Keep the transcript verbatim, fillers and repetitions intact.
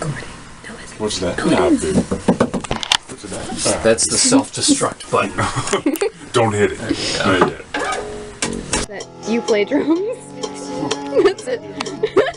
Gordon. No, it's not. What's that? No, no. It isn't. What's that? Right. That's the self-destruct button. Don't hit it. That you play drums? That's it.